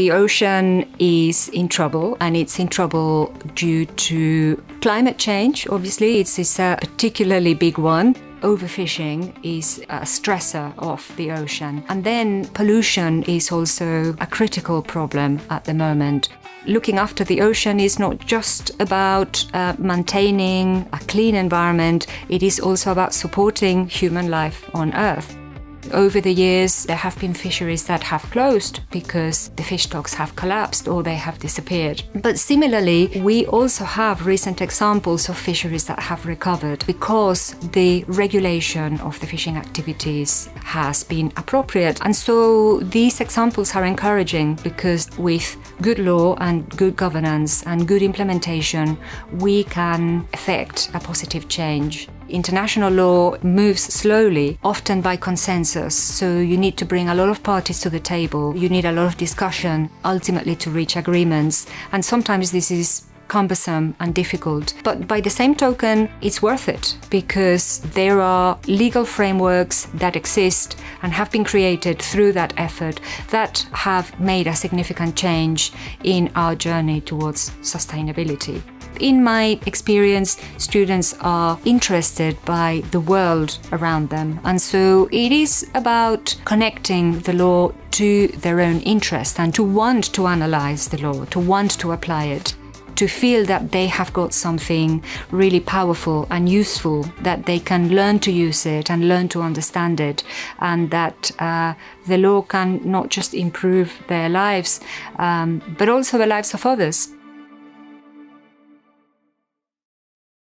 the ocean is in trouble, and it's in trouble due to climate change. Obviously, it's a particularly big one. Overfishing is a stressor of the ocean. And then pollution is also a critical problem at the moment. Looking after the ocean is not just about maintaining a clean environment, it is also about supporting human life on Earth. Over the years, there have been fisheries that have closed because the fish stocks have collapsed or they have disappeared. But similarly, we also have recent examples of fisheries that have recovered because the regulation of the fishing activities has been appropriate. And so these examples are encouraging because with good law and good governance and good implementation, we can effect a positive change. International law moves slowly, often by consensus, so you need to bring a lot of parties to the table. You need a lot of discussion, ultimately, to reach agreements. And sometimes this is cumbersome and difficult. But by the same token, it's worth it, because there are legal frameworks that exist and have been created through that effort that have made a significant change in our journey towards sustainability. In my experience, students are interested by the world around them, and so it is about connecting the law to their own interest and to want to analyze the law, to want to apply it, to feel that they have got something really powerful and useful, that they can learn to use it and learn to understand it, and that the law can not just improve their lives, but also the lives of others.